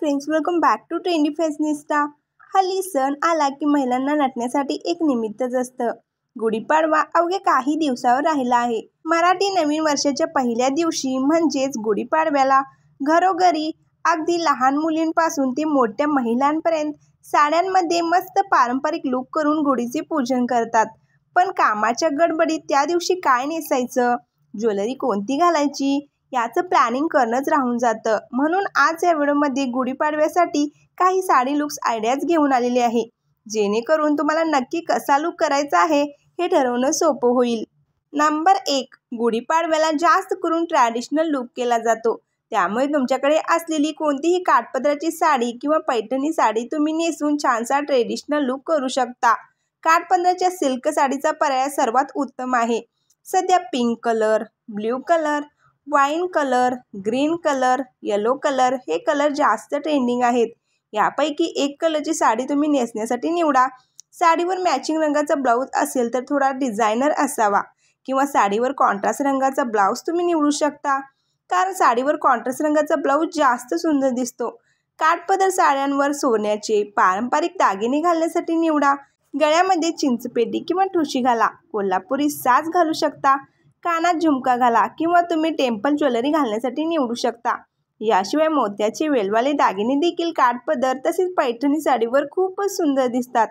Friends, welcome back to trendy fashionista. हल्ली सण आला की महिलांना नटण्यासाठी एक निमित्तच असतं। गुढीपाडवा अवघ्या काही दिवसावर राहिला आहे। मराठी नवीन वर्षाच्या पहिल्या दिवशी म्हणजेच गुढीपाडव्याला घरोघरी अगदी लहान मुलींपासून ते मोठ्या महिलांपर्यंत साड्यांमध्ये मस्त पारंपरिक लुक करून गुढीचे पूजन करतात। पण कामाच्या गडबडीत त्या दिवशी काय नेसायचं, ज्वेलरी कोणती घालायची याचं प्लॅनिंग करणंच राहून जातं। म्हणून आज या व्हिडिओमध्ये गुढीपाडव्यासाठी काही साडी लुक्स आयडियाज घेऊन आलेले आहे, जेणेकरून तुम्हाला नक्की कसा लुक करायचा आहे हे ठरवणं सोपं होईल। नंबर 1, गुढीपाडव्याला जास्त करून ट्रॅडिशनल लुक केला जातो, त्यामुळे तुमच्याकडे असलेली कोणतीही काठपदराची साडी किंवा पैठणी साडी तुम्ही नेसून छानसा ट्रेडिशनल लुक करू शकता। काठपदराच्या सिल्क साडीचा पर्याय सर्वात उत्तम आहे। सध्या pink colour, blue colour, wine colour, green colour, yellow colour हे कलर जास्त ट्रेंडिंग आहेत। यापैकी एक कलरची साडी तुम्ही नेसण्यासाठी निवडा। साडीवर मॅचिंग रंगाचा ब्लाऊज असेल तर थोडा डिझायनर असावा, किंवा साडीवर कॉन्ट्रास्ट रंगाचा ब्लाऊज तुम्ही निवडू शकता, कारण साडीवर कॉन्ट्रास्ट रंगाचा ब्लाऊज जास्त सुंदर दिसतो। काठपदर साड्यांवर सोन्याचे पारंपरिक दागिने घालण्यासाठी निवडा। गळ्यामध्ये चिंचपेटी किंवा ठुशी घाला, कोल्हापुरी साज घालू शकता, कानात झुमका घाला किंवा तुम्ही टेम्पल ज्वेलरी घालण्यासाठी निवडू शकता। याशिवाय मोत्याचे वेलवाले दागिने देखील काठपदर तसेच पैठणी साडीवर खूपच सुंदर दिसतात।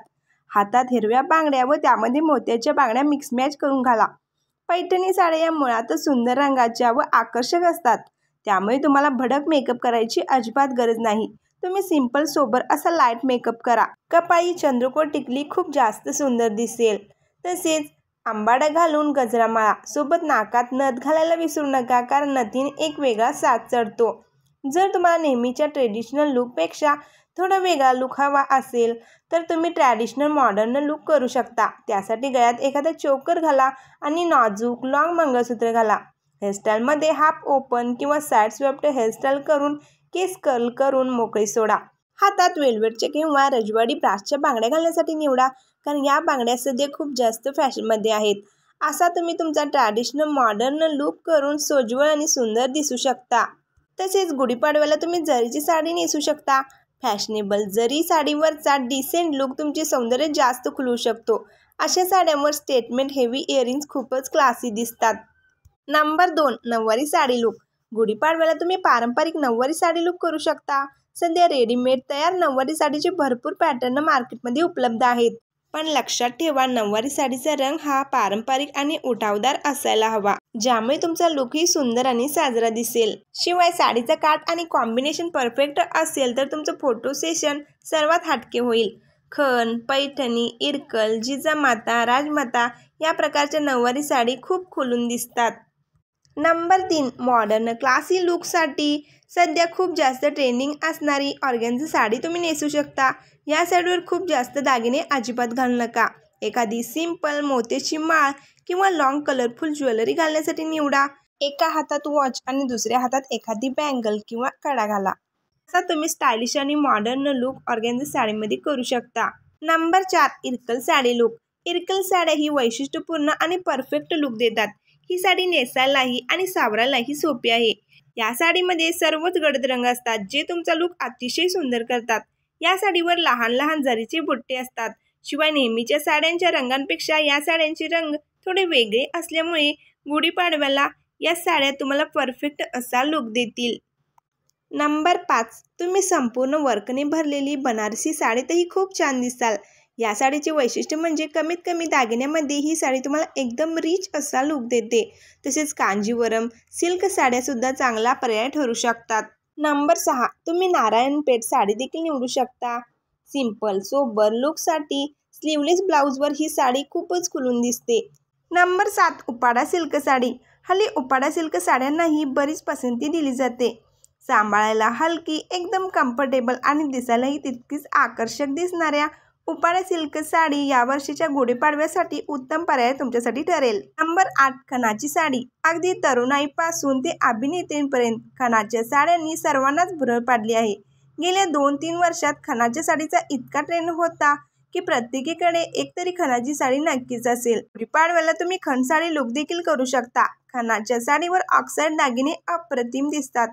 हातात हिरव्या बांगड्या व त्यामध्ये मोत्याच्या बांगड्या मिक्स मॅच करून घाला। पैठणी साड्या या मुळातच सुंदर रंगाच्या व आकर्षक असतात, त्यामुळे तुम्हाला भडक मेकअप करायची अजिबात गरज नाही। तुम्ही सिंपल सोबर असा लाईट मेकअप करा। कपाळी चंद्रकोर टिकली खूप जास्त सुंदर दिसेल। तसेच आंबाडा घालून गजरा माळा, सोबत नाकात नथ घालायला विसरू नका, कारण नथीने एक वेगळा साज चढतो। जर तुम्हाला नेहमीच्या ट्रेडिशनल लुकपेक्षा थोडा वेगळा लुक हवा असेल तर तुम्ही ट्रॅडिशनल मॉडर्न लुक करू शकता। त्यासाठी गळ्यात एखादा चोकर घाला आणि नाजूक लॉंग मंगळसूत्र घाला। हेअरस्टाईलमध्ये हाफ ओपन किंवा साईड स्वेप्ट हेअरस्टाईल करून केस कर्ल करून मोकळी सोडा। हातात वेलवेटच्या किंवा रजवाडी ब्रासच्या बांगड्या घालण्यासाठी निवडा, कारण या बांगड्या सध्या खूप जास्त फॅशनमध्ये आहेत। असा तुम्ही तुमचा ट्रॅडिशनल मॉडर्न लुक करून सोज्वळ आणि सुंदर दिसू शकता। तसेच गुढीपाडव्याला तुम्ही जरीची साडी नेसू शकता। फॅशनेबल जरी साडीवरचा डिसेंट लुक तुमचे सौंदर्य जास्त खुलवू शकतो। अशा साड्यांवर स्टेटमेंट हेवी इयरिंग्स खूपच क्लासी दिसतात। नंबर 2, नऊवारी साडी लुक। गुढीपाडव्याला तुम्ही पारंपरिक नऊवारी साडी लुक करू शकता। सध्या रेडीमेड तयार नऊवारी साडीचे भरपूर पॅटर्न मार्केटमध्ये उपलब्ध आहेत, पण लक्षात ठेवा नऊवारी साडीचा रंग हा पारंपरिक आणि उठावदार असायला हवा, ज्यामुळे तुमचा लुकही सुंदर आणि साजरा दिसेल। शिवाय साडीचा काठ आणि कॉम्बिनेशन परफेक्ट असेल तर तुमचं फोटो सेशन सर्वात हटके होईल। खण, पैठणी, इरकल, जिजामाता, राजमाता या प्रकारच्या नऊवारी साडी खूप खुलून दिसतात। नंबर 3, मॉडर्न क्लासी लुकसाठी सध्या खूप जास्त ट्रेंडिंग असणारी ऑर्गेन्झा साडी तुम्ही नेसू शकता। या साडीवर खूप जास्त दागिने अजिबात घालू नका। एखादी सिंपल मोत्याची माळ किंवा लॉंग कलरफुल ज्वेलरी घालण्यासाठी निवडा। एका हातात वॉच आणि दुसऱ्या हातात एखादी बँगल किंवा कडा घाला। असा तुम्ही स्टायलिश आणि मॉडर्न लुक ऑर्गेन्झा साडीमध्ये करू शकता। Number 4, Irkal sari look. इरकल साड्या ही वैशिष्ट्यपूर्ण आणि परफेक्ट लुक देतात। ही साडी नेसायलाही आणि सावरायलाही सोपी आहे। या साडीमध्ये सर्वच गडद रंग असतात, जे तुमचा लुक अतिशय सुंदर करतात। या साडीवर लहान लहान जरीचे बुट्टे असतात। शिवाय नेहमीच्या साड्यांच्या रंगांपेक्षा या साड्यांचे रंग थोडे वेगळे असल्यामुळे गुढीपाडव्याला या साड्या तुम्हाला परफेक्ट असा लुक देतील। नंबर 5, तुम्ही संपूर्ण वर्कने भरलेली बनारसी साडीतही खूप छान दिसाल। या साडीचे वैशिष्ट्य म्हणजे कमीत कमी दागिन्यामध्ये ही साडी तुम्हाला एकदम रिच असा लुक देते। तसेच कांजीवरम सिल्क साड्यासुद्धा चांगला पर्याय ठरू शकतात। नंबर 6, तुम्ही नारायणपेठ साडी देखील निवडू शकता। सिंपल सोबर लुकसाठी स्लीवलेस ब्लाऊजवर ही साडी खूपच खुलून दिसते। Number 7, Upada silk sari. हल्ली उपाडा सिल्क साड्यांनाही बरीच पसंती दिली जाते। सांभाळायला हलकी, एकदम कम्फर्टेबल आणि दिसायलाही तितकीच आकर्षक दिसणाऱ्या उपाडा सिल्क साडी या वर्षीच्या गुढीपाडव्यासाठी उत्तम पर्याय तुमच्यासाठी ठरेल। नंबर 8, खणाची साडी। अगदी तरुणाईपासून ते अभिनेत्रींपर्यंत खणाच्या साड्यांनी सर्वांनाच भुरळ पाडली आहे। गेल्या 2-3 वर्षात खणाच्या साडीचा इतका ट्रेंड होता की प्रत्येकीकडे एकतरी खणाची साडी नक्कीच असेल। गुढीपाडव्याला तुम्ही खण साडी लुक देखील करू शकता। खणाच्या साडीवर ऑक्साईड दागिने अप्रतिम दिसतात।